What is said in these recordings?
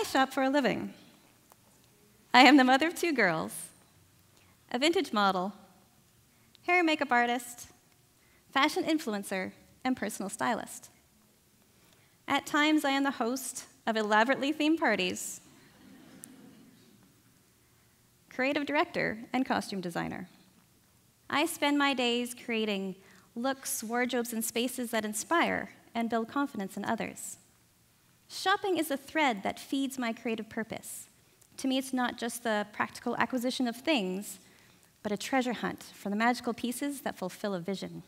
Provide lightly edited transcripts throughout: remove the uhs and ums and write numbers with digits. I shop for a living. I am the mother of 2 girls, a vintage model, hair and makeup artist, fashion influencer, and personal stylist. At times, I am the host of elaborately themed parties, creative director, and costume designer. I spend my days creating looks, wardrobes, and spaces that inspire and build confidence in others. Shopping is the thread that feeds my creative purpose. To me, it's not just the practical acquisition of things, but a treasure hunt for the magical pieces that fulfill a vision.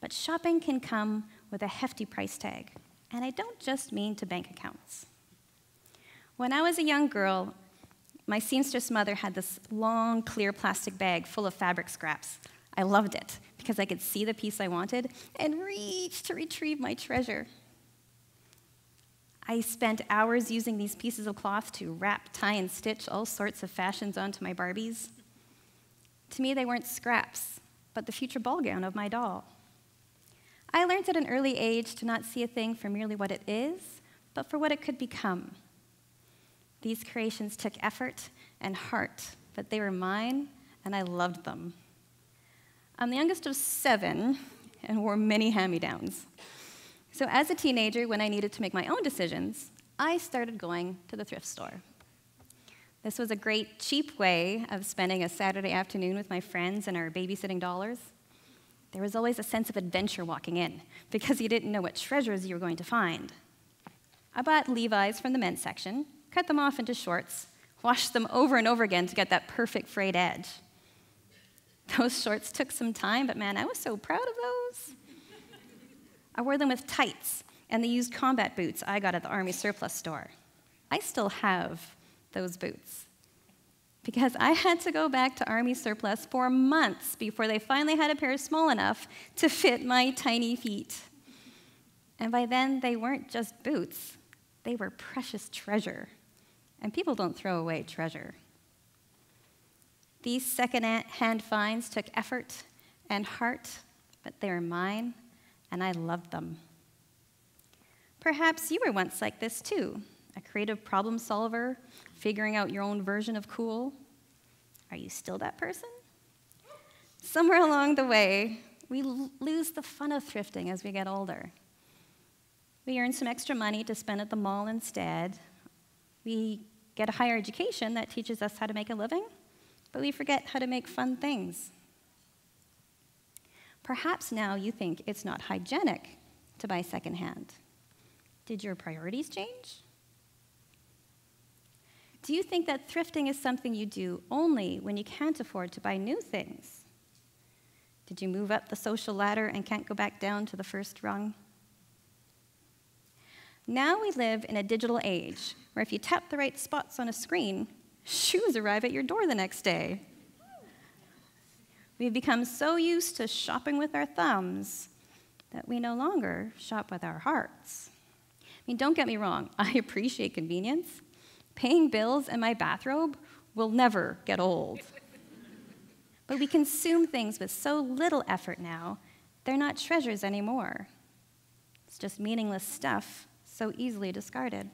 But shopping can come with a hefty price tag. And I don't just mean to bank accounts. When I was a young girl, my seamstress mother had this long, clear plastic bag full of fabric scraps. I loved it because I could see the piece I wanted and reach to retrieve my treasure. I spent hours using these pieces of cloth to wrap, tie, and stitch all sorts of fashions onto my Barbies. To me, they weren't scraps, but the future ball gown of my doll. I learned at an early age to not see a thing for merely what it is, but for what it could become. These creations took effort and heart, but they were mine, and I loved them. I'm the youngest of 7 and wore many hand-me-downs. So as a teenager, when I needed to make my own decisions, I started going to the thrift store. This was a great, cheap way of spending a Saturday afternoon with my friends and our babysitting dollars. There was always a sense of adventure walking in, because you didn't know what treasures you were going to find. I bought Levi's from the men's section, cut them off into shorts, washed them over and over again to get that perfect frayed edge. Those shorts took some time, but man, I was so proud of those. I wore them with tights and the used combat boots I got at the Army surplus store. I still have those boots, because I had to go back to Army surplus for months before they finally had a pair small enough to fit my tiny feet. And by then, they weren't just boots. They were precious treasure. And people don't throw away treasure. These second-hand finds took effort and heart, but they were mine, and I loved them. Perhaps you were once like this, too. A creative problem solver, figuring out your own version of cool. Are you still that person? Somewhere along the way, we lose the fun of thrifting as we get older. We earn some extra money to spend at the mall instead. We get a higher education that teaches us how to make a living, but we forget how to make fun things. Perhaps now you think it's not hygienic to buy secondhand. Did your priorities change? Do you think that thrifting is something you do only when you can't afford to buy new things? Did you move up the social ladder and can't go back down to the first rung? Now we live in a digital age where if you tap the right spots on a screen, shoes arrive at your door the next day. We've become so used to shopping with our thumbs that we no longer shop with our hearts. I mean, don't get me wrong, I appreciate convenience. Paying bills and my bathrobe will never get old. But we consume things with so little effort now, they're not treasures anymore. It's just meaningless stuff, so easily discarded.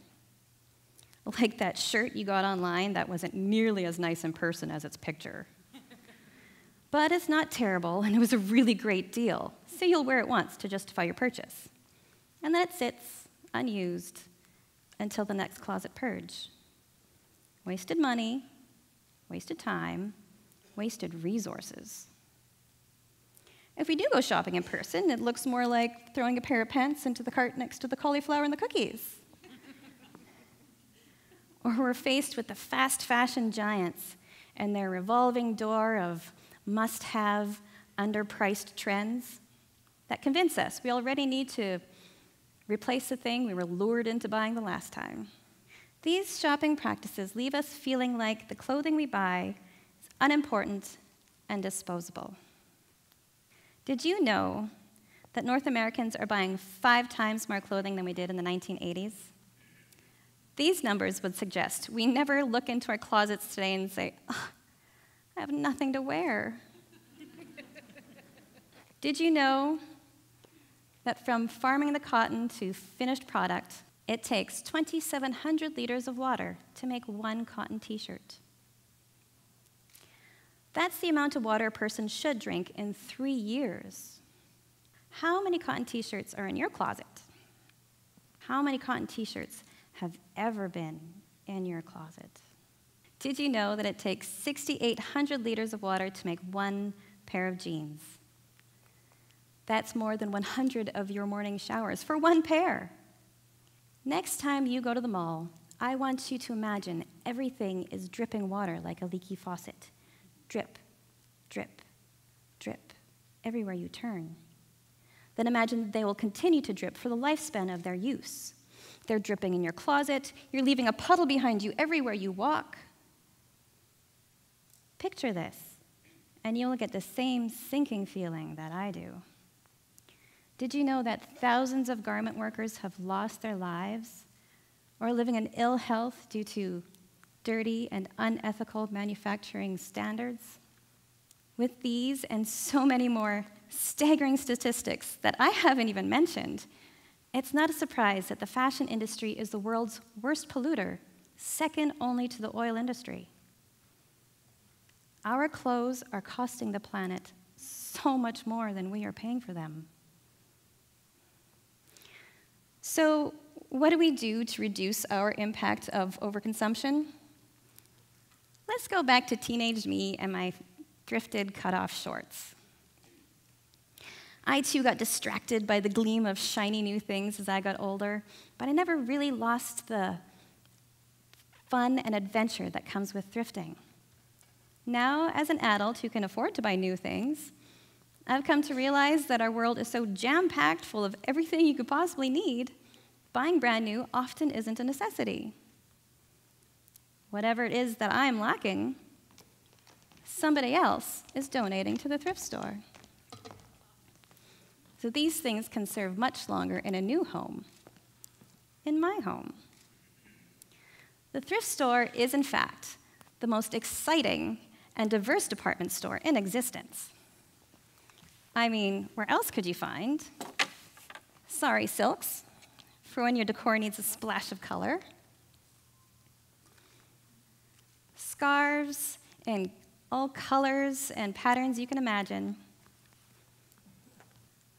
Like that shirt you got online that wasn't nearly as nice in person as its picture. But it's not terrible, and it was a really great deal, so you'll wear it once to justify your purchase. And then it sits unused until the next closet purge. Wasted money, wasted time, wasted resources. If we do go shopping in person, it looks more like throwing a pair of pants into the cart next to the cauliflower and the cookies. Or we're faced with the fast fashion giants and their revolving door of must-have, underpriced trends that convince us we already need to replace the thing we were lured into buying the last time. These shopping practices leave us feeling like the clothing we buy is unimportant and disposable. Did you know that North Americans are buying 5 times more clothing than we did in the 1980s? These numbers would suggest we never look into our closets today and say, oh, I have nothing to wear. Did you know that from farming the cotton to finished product, It takes 2,700 liters of water to make one cotton t-shirt. That's the amount of water a person should drink in 3 years. How many cotton t-shirts are in your closet? How many cotton t-shirts have ever been in your closet? Did you know that it takes 6,800 liters of water to make one pair of jeans? That's more than 100 of your morning showers for one pair. Next time you go to the mall, I want you to imagine everything is dripping water like a leaky faucet. Drip, drip, drip, everywhere you turn. Then imagine they will continue to drip for the lifespan of their use. They're dripping in your closet. You're leaving a puddle behind you everywhere you walk. Picture this, and you'll get the same sinking feeling that I do. Did you know that thousands of garment workers have lost their lives or are living in ill health due to dirty and unethical manufacturing standards? With these and so many more staggering statistics that I haven't even mentioned, it's not a surprise that the fashion industry is the world's worst polluter, second only to the oil industry. Our clothes are costing the planet so much more than we are paying for them. So, what do we do to reduce our impact of overconsumption? Let's go back to teenage me and my thrifted cut-off shorts. I too got distracted by the gleam of shiny new things as I got older, but I never really lost the fun and adventure that comes with thrifting. Now, as an adult who can afford to buy new things, I've come to realize that our world is so jam-packed full of everything you could possibly need, buying brand new often isn't a necessity. Whatever it is that I'm lacking, somebody else is donating to the thrift store. So these things can serve much longer in a new home, in my home. The thrift store is, in fact, the most exciting and diverse department store in existence. I mean, where else could you find? Sorry, silks, for when your decor needs a splash of color. Scarves in all colors and patterns you can imagine.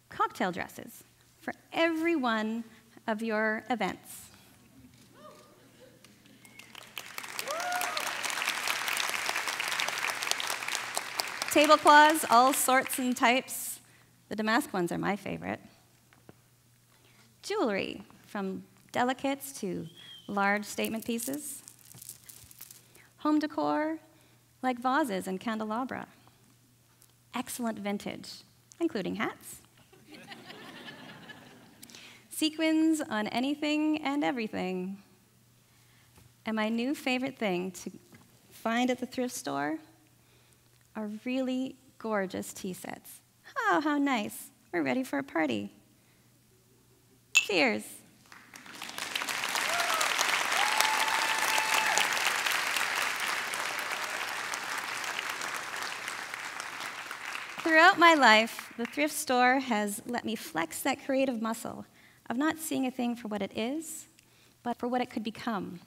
Cocktail dresses for every one of your events. Tablecloths, all sorts and types. The damask ones are my favorite. Jewelry, from delicates to large statement pieces. Home decor, like vases and candelabra. Excellent vintage, including hats. Sequins on anything and everything. And my new favorite thing to find at the thrift store are really gorgeous tea sets. Oh, how nice. We're ready for a party. Cheers. Throughout my life, the thrift store has let me flex that creative muscle of not seeing a thing for what it is, but for what it could become.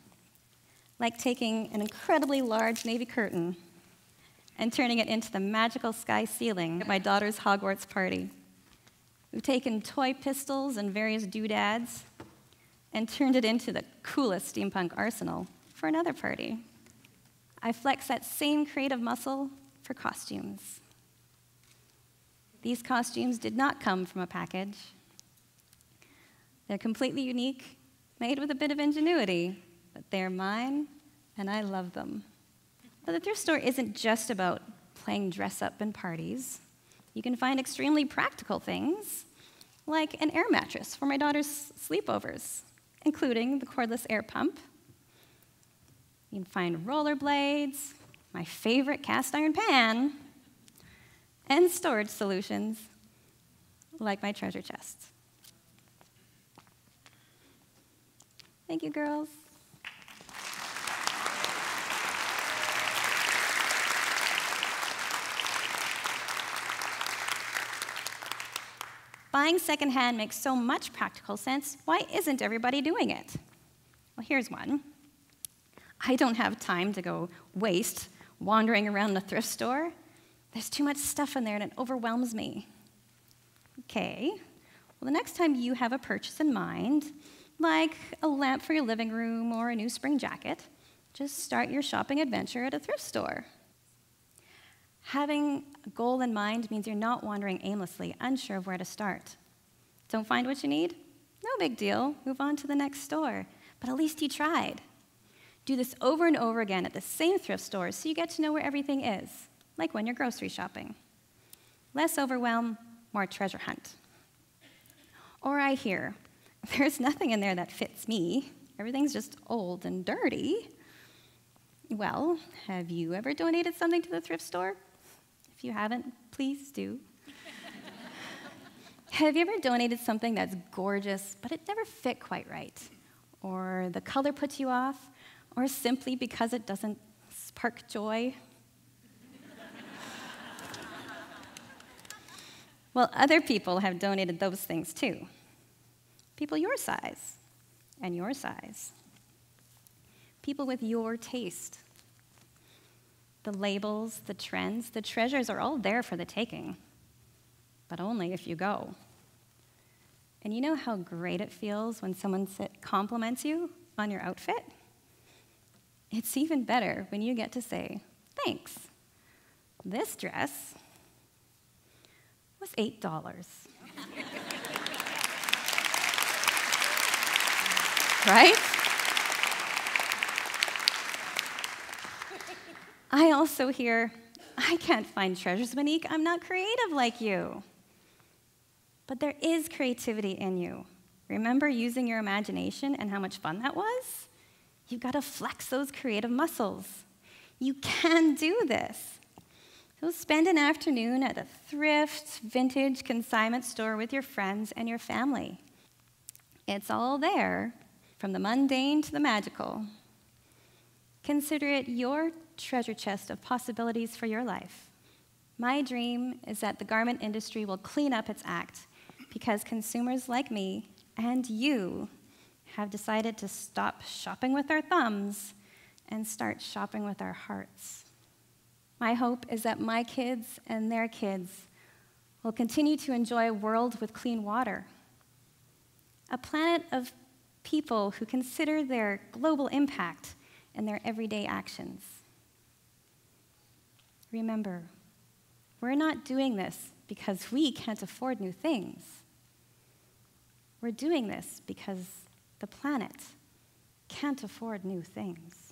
Like taking an incredibly large navy curtain and turning it into the magical sky ceiling at my daughter's Hogwarts party. We've taken toy pistols and various doodads and turned it into the coolest steampunk arsenal for another party. I flex that same creative muscle for costumes. These costumes did not come from a package. They're completely unique, made with a bit of ingenuity, but they're mine and I love them. But the thrift store isn't just about playing dress-up and parties. You can find extremely practical things, like an air mattress for my daughter's sleepovers, including the cordless air pump. You can find rollerblades, my favorite cast iron pan, and storage solutions, like my treasure chest. Thank you, girls. Buying secondhand makes so much practical sense. Why isn't everybody doing it? Well, here's one. I don't have time to go waste wandering around the thrift store. There's too much stuff in there and it overwhelms me. Okay, well, the next time you have a purchase in mind, like a lamp for your living room or a new spring jacket, just start your shopping adventure at a thrift store. Having a goal in mind means you're not wandering aimlessly, unsure of where to start. Don't find what you need? No big deal. Move on to the next store. But at least you tried. Do this over and over again at the same thrift stores so you get to know where everything is, like when you're grocery shopping. Less overwhelm, more treasure hunt. Or I hear, there's nothing in there that fits me. Everything's just old and dirty. Well, have you ever donated something to the thrift store? If you haven't, please do. Have you ever donated something that's gorgeous, but it never fit quite right? Or the color puts you off? Or simply because it doesn't spark joy? Well, other people have donated those things too. People your size, and your size. People with your taste. The labels, the trends, the treasures are all there for the taking, but only if you go. And you know how great it feels when someone compliments you on your outfit? It's even better when you get to say, thanks. This dress was $8. Right? I also hear, I can't find treasures, Monique. I'm not creative like you. But there is creativity in you. Remember using your imagination and how much fun that was? You've got to flex those creative muscles. You can do this. So spend an afternoon at a thrift, vintage, consignment store with your friends and your family. It's all there, from the mundane to the magical. Consider it your treasure chest of possibilities for your life. My dream is that the garment industry will clean up its act because consumers like me and you have decided to stop shopping with our thumbs and start shopping with our hearts. My hope is that my kids and their kids will continue to enjoy a world with clean water, a planet of people who consider their global impact and their everyday actions. Remember, we're not doing this because we can't afford new things. We're doing this because the planet can't afford new things.